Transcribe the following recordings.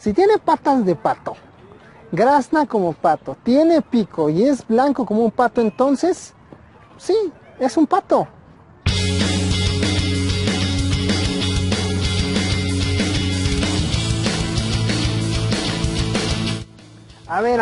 Si tiene patas de pato, grazna como pato, tiene pico y es blanco como un pato, entonces, sí, es un pato. A ver,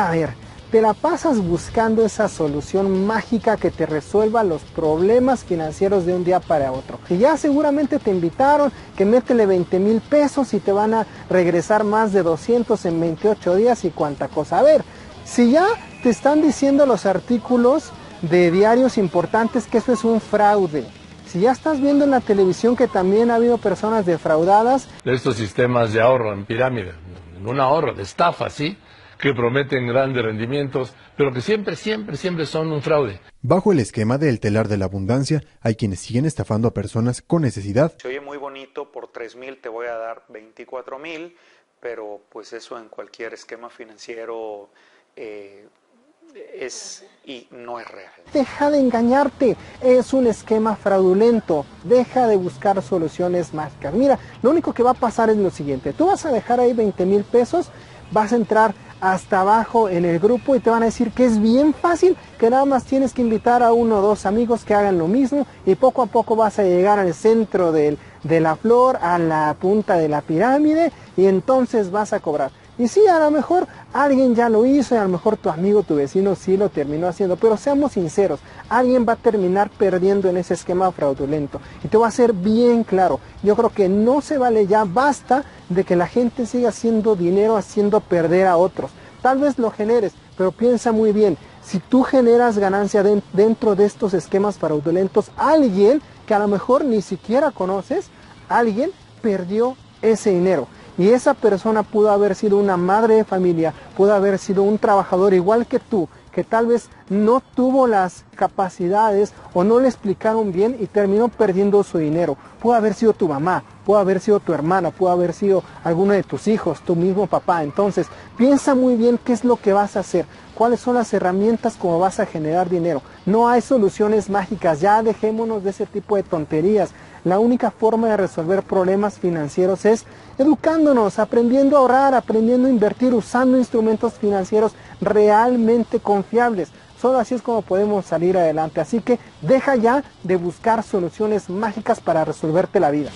te la pasas buscando esa solución mágica que te resuelva los problemas financieros de un día para otro. Y ya seguramente te invitaron que métele 20,000 pesos y te van a regresar más de 200 en 28 días y cuánta cosa. A ver, si ya te están diciendo los artículos de diarios importantes que eso es un fraude, si ya estás viendo en la televisión que también ha habido personas defraudadas. De estos sistemas de ahorro en pirámide, un ahorro de estafa, ¿sí?, que prometen grandes rendimientos, pero que siempre son un fraude. Bajo el esquema del telar de la abundancia, hay quienes siguen estafando a personas con necesidad. Se oye muy bonito, por 3,000 te voy a dar 24,000, pero pues eso en cualquier esquema financiero es y no es real. Deja de engañarte, es un esquema fraudulento, deja de buscar soluciones mágicas. Mira, lo único que va a pasar es lo siguiente, tú vas a dejar ahí 20,000 pesos, vas a entrar hasta abajo en el grupo y te van a decir que es bien fácil, que nada más tienes que invitar a 1 o 2 amigos que hagan lo mismo y poco a poco vas a llegar al centro de la flor, a la punta de la pirámide, y entonces vas a cobrar. Y sí, a lo mejor alguien ya lo hizo y a lo mejor tu amigo, tu vecino sí lo terminó haciendo, pero seamos sinceros, alguien va a terminar perdiendo en ese esquema fraudulento. Y te voy a ser bien claro, yo creo que no se vale, ya basta de que la gente siga haciendo dinero haciendo perder a otros. Tal vez lo generes, pero piensa muy bien, si tú generas ganancia dentro de estos esquemas fraudulentos, alguien que a lo mejor ni siquiera conoces, alguien perdió ese dinero. Y esa persona pudo haber sido una madre de familia, pudo haber sido un trabajador igual que tú, que tal vez no tuvo las capacidades o no le explicaron bien y terminó perdiendo su dinero. Pudo haber sido tu mamá, pudo haber sido tu hermana, pudo haber sido alguno de tus hijos, tu mismo papá. Entonces, piensa muy bien qué es lo que vas a hacer, cuáles son las herramientas como vas a generar dinero. No hay soluciones mágicas, ya dejémonos de ese tipo de tonterías. La única forma de resolver problemas financieros es educándonos, aprendiendo a ahorrar, aprendiendo a invertir, usando instrumentos financieros realmente confiables. Solo así es como podemos salir adelante. Así que deja ya de buscar soluciones mágicas para resolverte la vida.